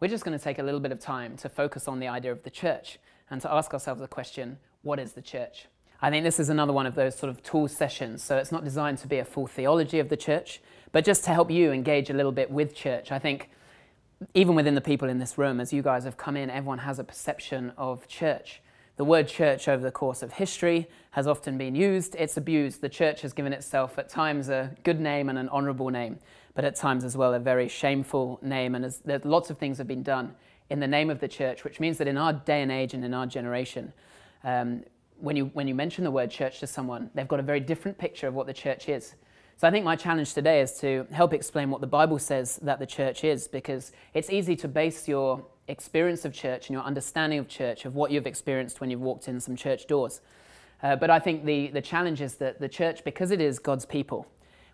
We're just going to take a little bit of time to focus on the idea of the church and to ask ourselves the question, what is the church? I think this is another one of those sort of tool sessions, so it's not designed to be a full theology of the church, but just to help you engage a little bit with church. I think even within the people in this room, as you guys have come in, everyone has a perception of church. The word church over the course of history has often been used. It's abused. The church has given itself at times a good name and an honourable name, but at times as well a very shameful name, and lots of things have been done in the name of the church, which means that in our day and age and in our generation, when you mention the word church to someone, they've got a very different picture of what the church is. So I think my challenge today is to help explain what the Bible says that the church is, because it's easy to base your experience of church and your understanding of church, of what you've experienced when you've walked in some church doors. But I think the challenge is that the church, because it is God's people,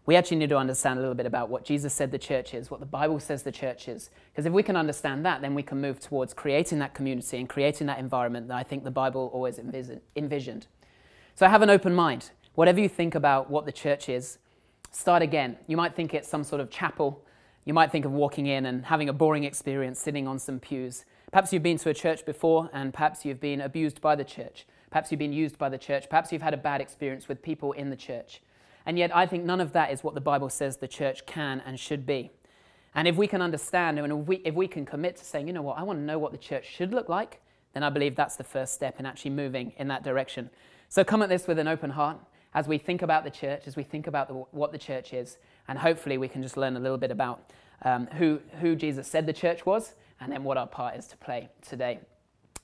we actually need to understand a little bit about what Jesus said the church is, what the Bible says the church is. Because if we can understand that, then we can move towards creating that community and creating that environment that I think the Bible always envisioned. So have an open mind. Whatever you think about what the church is, start again. You might think it's some sort of chapel. You might think of walking in and having a boring experience sitting on some pews. Perhaps you've been to a church before, and perhaps you've been abused by the church. Perhaps you've been used by the church. Perhaps you've had a bad experience with people in the church. And yet I think none of that is what the Bible says the church can and should be. And if we can understand and if we can commit to saying, you know what, I want to know what the church should look like, then I believe that's the first step in actually moving in that direction. So come at this with an open heart as we think about the church, as we think about what the church is, and hopefully we can just learn a little bit about who Jesus said the church was, and then what our part is to play today.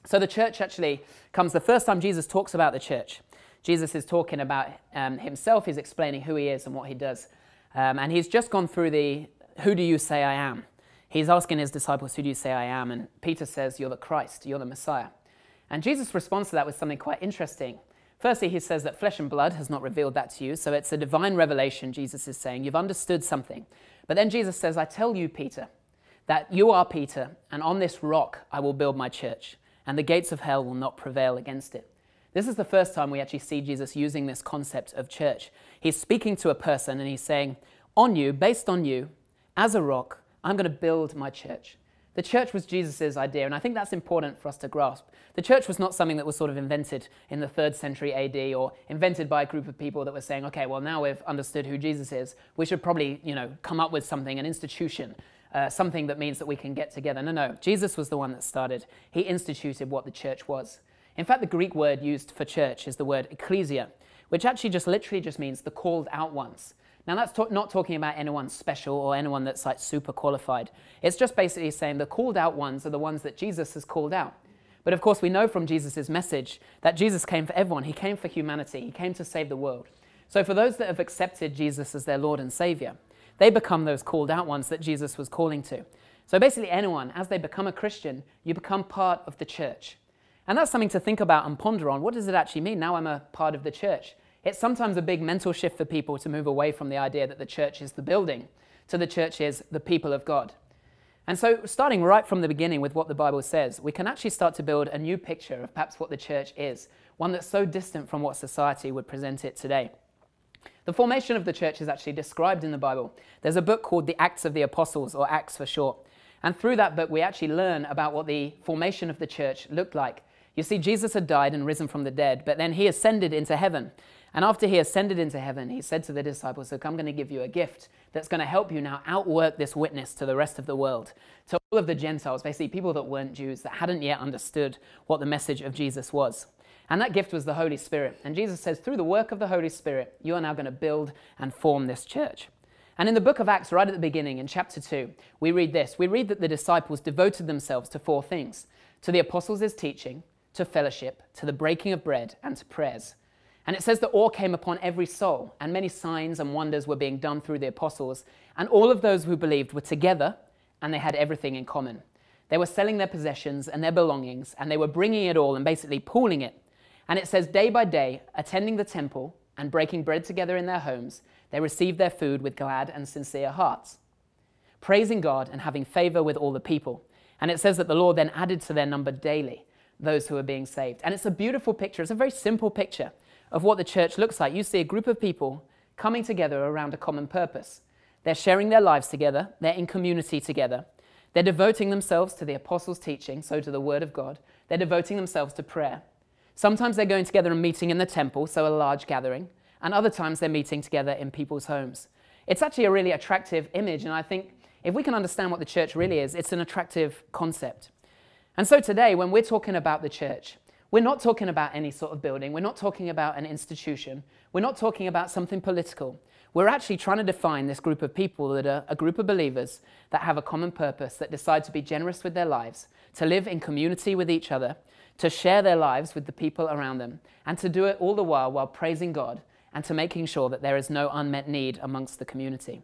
So the church actually comes the first time Jesus talks about the church. Jesus is talking about himself. He's explaining who he is and what he does. And he's just gone through the, who do you say I am? He's asking his disciples, who do you say I am? And Peter says, you're the Christ, you're the Messiah. And Jesus responds to that with something quite interesting. Firstly, he says that flesh and blood has not revealed that to you. So it's a divine revelation, Jesus is saying. You've understood something. But then Jesus says, I tell you, Peter, that you are Peter, and on this rock I will build my church, and the gates of hell will not prevail against it. This is the first time we actually see Jesus using this concept of church. He's speaking to a person and he's saying, on you, based on you, as a rock, I'm going to build my church. The church was Jesus' idea, and I think that's important for us to grasp. The church was not something that was sort of invented in the 3rd century AD or invented by a group of people that were saying, okay, well, now we've understood who Jesus is, we should probably, you know, come up with something, an institution, something that means that we can get together. No, Jesus was the one that started. He instituted what the church was. In fact, the Greek word used for church is the word ecclesia, which actually just literally just means the called out ones. Now that's not talking about anyone special or anyone that's like super qualified. It's just basically saying the called out ones are the ones that Jesus has called out. But of course we know from Jesus' message that Jesus came for everyone. He came for humanity. He came to save the world. So for those that have accepted Jesus as their Lord and Savior, they become those called out ones that Jesus was calling to. So basically anyone, as they become a Christian, you become part of the church. And that's something to think about and ponder on. What does it actually mean? Now I'm a part of the church. It's sometimes a big mental shift for people to move away from the idea that the church is the building to the church is the people of God. And so starting right from the beginning with what the Bible says, we can actually start to build a new picture of perhaps what the church is, one that's so distant from what society would present it today. The formation of the church is actually described in the Bible. There's a book called The Acts of the Apostles, or Acts for short. And through that book, we actually learn about what the formation of the church looked like. You see, Jesus had died and risen from the dead, but then he ascended into heaven. And after he ascended into heaven, he said to the disciples, look, I'm going to give you a gift that's going to help you now outwork this witness to the rest of the world, to all of the Gentiles, basically people that weren't Jews, that hadn't yet understood what the message of Jesus was. And that gift was the Holy Spirit. And Jesus says, through the work of the Holy Spirit, you are now going to build and form this church. And in the book of Acts, right at the beginning, in chapter 2, we read this. We read that the disciples devoted themselves to 4 things. To the apostles' teaching, to fellowship, to the breaking of bread, and to prayers. And it says that awe came upon every soul, and many signs and wonders were being done through the apostles, and all of those who believed were together, and they had everything in common. They were selling their possessions and their belongings, and they were bringing it all and basically pooling it. And it says, day by day, attending the temple and breaking bread together in their homes, they received their food with glad and sincere hearts, praising God and having favor with all the people. And it says that the Lord then added to their number daily those who are being saved. And it's a beautiful picture. It's a very simple picture of what the church looks like. You see a group of people coming together around a common purpose. They're sharing their lives together. They're in community together. They're devoting themselves to the apostles' teaching, so to the word of God. They're devoting themselves to prayer. Sometimes they're going together and meeting in the temple, so a large gathering, and other times they're meeting together in people's homes. It's actually a really attractive image, and I think if we can understand what the church really is, it's an attractive concept. And so today, when we're talking about the church, we're not talking about any sort of building. We're not talking about an institution. We're not talking about something political. We're actually trying to define this group of people that are a group of believers that have a common purpose, that decide to be generous with their lives, to live in community with each other, to share their lives with the people around them, and to do it all the while praising God and to making sure that there is no unmet need amongst the community.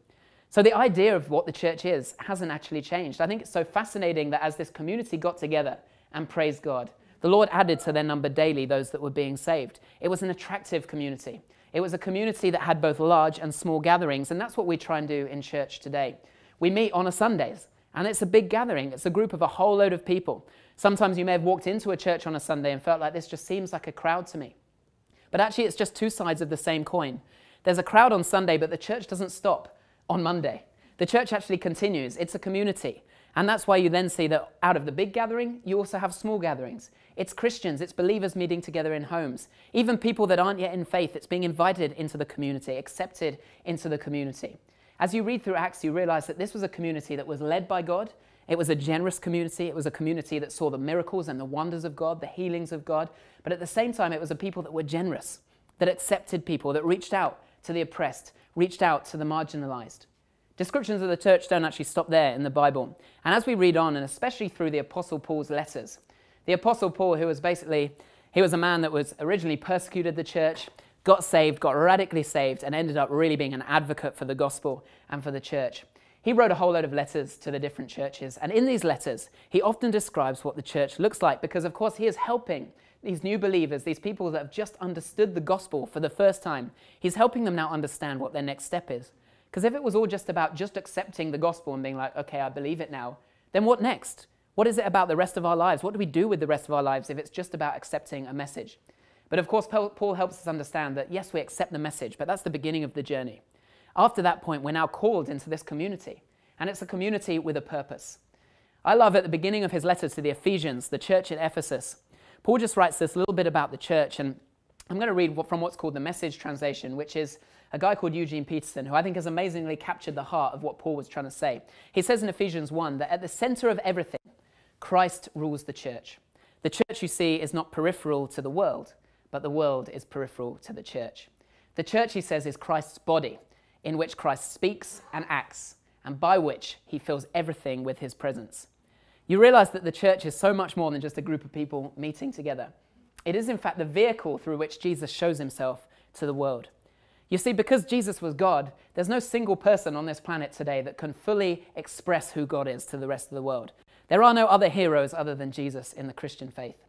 So the idea of what the church is hasn't actually changed. I think it's so fascinating that as this community got together and praised God, the Lord added to their number daily those that were being saved. It was an attractive community. It was a community that had both large and small gatherings, and that's what we try and do in church today. We meet on a Sundays, and it's a big gathering. It's a group of a whole load of people. Sometimes you may have walked into a church on a Sunday and felt like this just seems like a crowd to me. But actually it's just two sides of the same coin. There's a crowd on Sunday, but the church doesn't stop on Monday. The church actually continues. It's a community. And that's why you then see that out of the big gathering, you also have small gatherings. It's Christians, it's believers meeting together in homes. Even people that aren't yet in faith, it's being invited into the community, accepted into the community. As you read through Acts, you realize that this was a community that was led by God. It was a generous community. It was a community that saw the miracles and the wonders of God, the healings of God. But at the same time, it was a people that were generous, that accepted people, that reached out to the oppressed, reached out to the marginalized. Descriptions of the church don't actually stop there in the Bible. And as we read on, and especially through the Apostle Paul's letters, the Apostle Paul, who was a man that was originally persecuted the church, got saved, got radically saved, and ended up really being an advocate for the gospel and for the church. He wrote a whole load of letters to the different churches. And in these letters, he often describes what the church looks like because, of course, he is helping these new believers, these people that have just understood the gospel for the first time. He's helping them now understand what their next step is. Because if it was all just about just accepting the gospel and being like, okay, I believe it now, then what next? What is it about the rest of our lives? What do we do with the rest of our lives if it's just about accepting a message? But of course, Paul helps us understand that, yes, we accept the message, but that's the beginning of the journey. After that point, we're now called into this community, and it's a community with a purpose. I love at the beginning of his letters to the Ephesians, the church in Ephesus, Paul just writes this little bit about the church, and I'm going to read from what's called the Message translation, which is a guy called Eugene Peterson, who I think has amazingly captured the heart of what Paul was trying to say. He says in Ephesians 1 that at the center of everything, Christ rules the church. The church, you see, is not peripheral to the world, but the world is peripheral to the church. The church, he says, is Christ's body, in which Christ speaks and acts, and by which he fills everything with his presence. You realize that the church is so much more than just a group of people meeting together. It is, in fact, the vehicle through which Jesus shows himself to the world. You see, because Jesus was God, there's no single person on this planet today that can fully express who God is to the rest of the world. There are no other heroes other than Jesus in the Christian faith.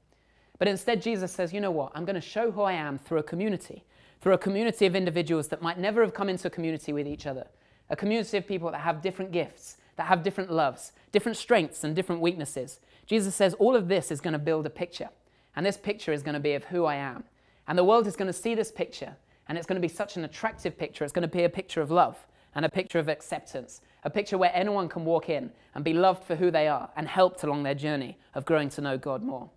But instead, Jesus says, you know what? I'm going to show who I am through a community of individuals that might never have come into a community with each other, a community of people that have different gifts, that have different loves, different strengths and different weaknesses. Jesus says all of this is going to build a picture. And this picture is going to be of who I am. And the world is going to see this picture. And it's going to be such an attractive picture. It's going to be a picture of love and a picture of acceptance, a picture where anyone can walk in and be loved for who they are and helped along their journey of growing to know God more.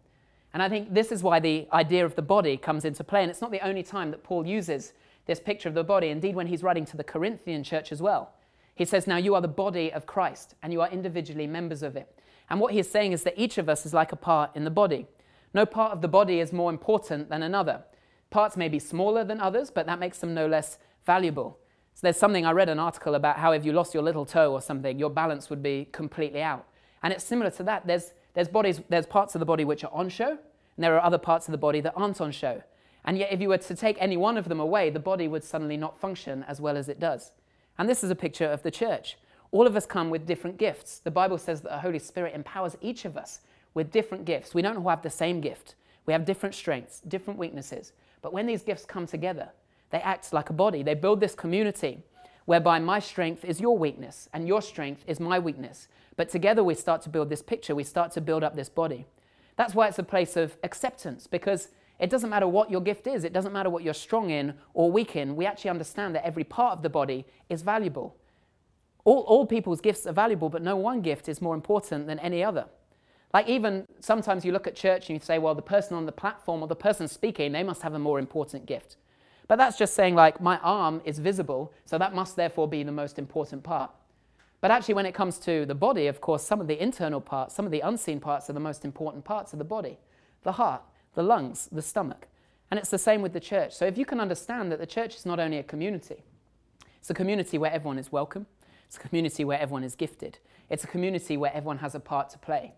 And I think this is why the idea of the body comes into play. And it's not the only time that Paul uses this picture of the body. Indeed, when he's writing to the Corinthian church as well, he says, now you are the body of Christ and you are individually members of it. And what he's saying is that each of us is like a part in the body. No part of the body is more important than another. Parts may be smaller than others, but that makes them no less valuable. So there's something, I read an article about how if you lost your little toe or something, your balance would be completely out. And it's similar to that. There's parts of the body which are on show, and there are other parts of the body that aren't on show. And yet if you were to take any one of them away, the body would suddenly not function as well as it does. And this is a picture of the church. All of us come with different gifts. The Bible says that the Holy Spirit empowers each of us with different gifts. We don't all have the same gift. We have different strengths, different weaknesses. But when these gifts come together, they act like a body. They build this community whereby my strength is your weakness and your strength is my weakness. But together we start to build this picture. We start to build up this body. That's why it's a place of acceptance, because it doesn't matter what your gift is. It doesn't matter what you're strong in or weak in. We actually understand that every part of the body is valuable. All people's gifts are valuable, but no one gift is more important than any other. Like even sometimes you look at church and you say, well, the person on the platform or the person speaking, they must have a more important gift. But that's just saying like, my arm is visible, so that must therefore be the most important part. But actually when it comes to the body, of course, some of the internal parts, some of the unseen parts are the most important parts of the body. The heart, the lungs, the stomach. And it's the same with the church. So if you can understand that the church is not only a community, it's a community where everyone is welcome, it's a community where everyone is gifted, it's a community where everyone has a part to play.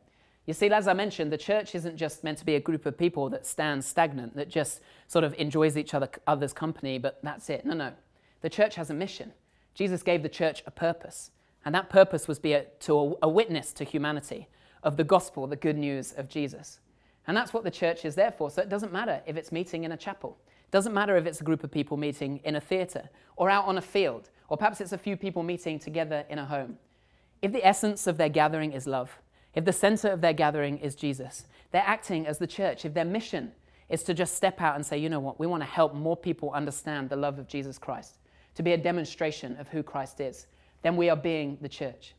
You see, as I mentioned, the church isn't just meant to be a group of people that stands stagnant, that just sort of enjoys each other's company, but that's it. No, no. The church has a mission. Jesus gave the church a purpose, and that purpose was to be a witness to humanity of the gospel, the good news of Jesus. And that's what the church is there for, so it doesn't matter if it's meeting in a chapel. It doesn't matter if it's a group of people meeting in a theatre or out on a field, or perhaps it's a few people meeting together in a home. If the essence of their gathering is love, if the center of their gathering is Jesus, they're acting as the church. If their mission is to just step out and say, you know what, we want to help more people understand the love of Jesus Christ, to be a demonstration of who Christ is, then we are being the church.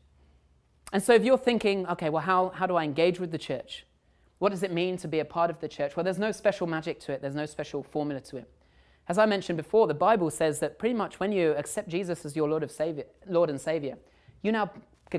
And so if you're thinking, okay, well, how do I engage with the church? What does it mean to be a part of the church? Well, there's no special magic to it. There's no special formula to it. As I mentioned before, the Bible says that pretty much when you accept Jesus as your Lord and Savior, you now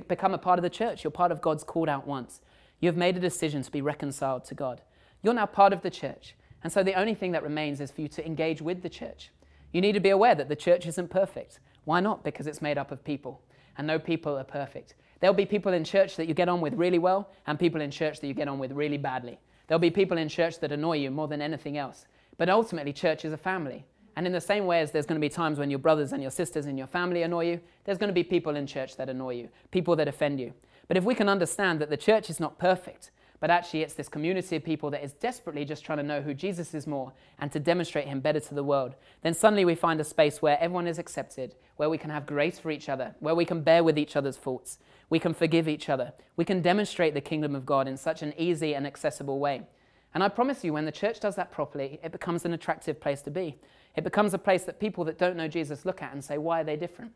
become a part of the church. You're part of God's called out ones. You've made a decision to be reconciled to God. You're now part of the church. And so the only thing that remains is for you to engage with the church. You need to be aware that the church isn't perfect. Why not? Because it's made up of people. And no people are perfect. There'll be people in church that you get on with really well and people in church that you get on with really badly. There'll be people in church that annoy you more than anything else. But ultimately, church is a family. And in the same way as there's going to be times when your brothers and your sisters and your family annoy you, there's going to be people in church that annoy you, people that offend you. But if we can understand that the church is not perfect, but actually it's this community of people that is desperately just trying to know who Jesus is more and to demonstrate him better to the world, then suddenly we find a space where everyone is accepted, where we can have grace for each other, where we can bear with each other's faults, we can forgive each other, we can demonstrate the kingdom of God in such an easy and accessible way. And I promise you, when the church does that properly, it becomes an attractive place to be. It becomes a place that people that don't know Jesus look at and say, why are they different?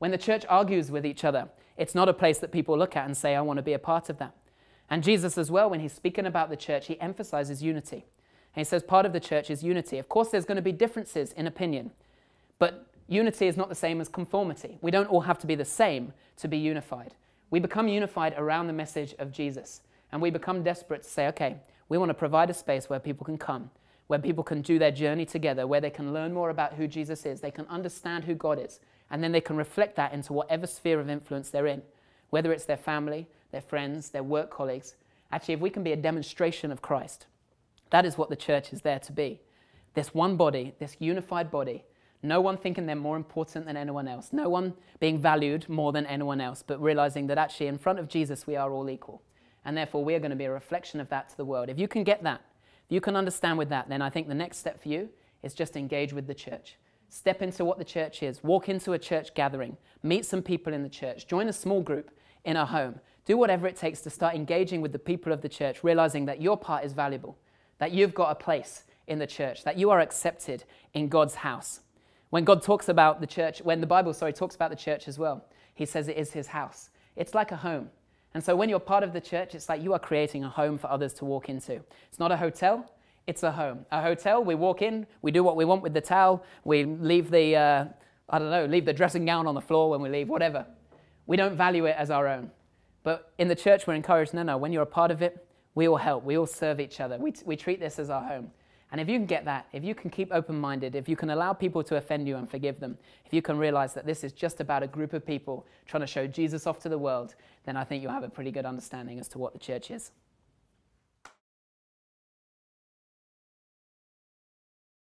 When the church argues with each other, it's not a place that people look at and say, I want to be a part of that. And Jesus as well, when he's speaking about the church, he emphasizes unity. And he says part of the church is unity. Of course, there's going to be differences in opinion, but unity is not the same as conformity. We don't all have to be the same to be unified. We become unified around the message of Jesus, and we become desperate to say, okay, we want to provide a space where people can come, where people can do their journey together, where they can learn more about who Jesus is, they can understand who God is, and then they can reflect that into whatever sphere of influence they're in, whether it's their family, their friends, their work colleagues. Actually, if we can be a demonstration of Christ, that is what the church is there to be. This one body, this unified body, no one thinking they're more important than anyone else, no one being valued more than anyone else, but realizing that actually in front of Jesus, we are all equal. And therefore, we are going to be a reflection of that to the world. If you can get that, if you can understand with that, then I think the next step for you is just engage with the church. Step into what the church is. Walk into a church gathering. Meet some people in the church. Join a small group in a home. Do whatever it takes to start engaging with the people of the church, realizing that your part is valuable, that you've got a place in the church, that you are accepted in God's house. When God talks about the church, when the Bible, sorry, talks about the church as well, he says it is his house. It's like a home. And so when you're part of the church, it's like you are creating a home for others to walk into. It's not a hotel, it's a home. A hotel, we walk in, we do what we want with the towel, we leave the, leave the dressing gown on the floor when we leave, whatever. We don't value it as our own. But in the church, we're encouraged, no, no, when you're a part of it, we all help, we all serve each other. We treat this as our home. And if you can get that, if you can keep open-minded, if you can allow people to offend you and forgive them, if you can realize that this is just about a group of people trying to show Jesus off to the world, then I think you'll have a pretty good understanding as to what the church is.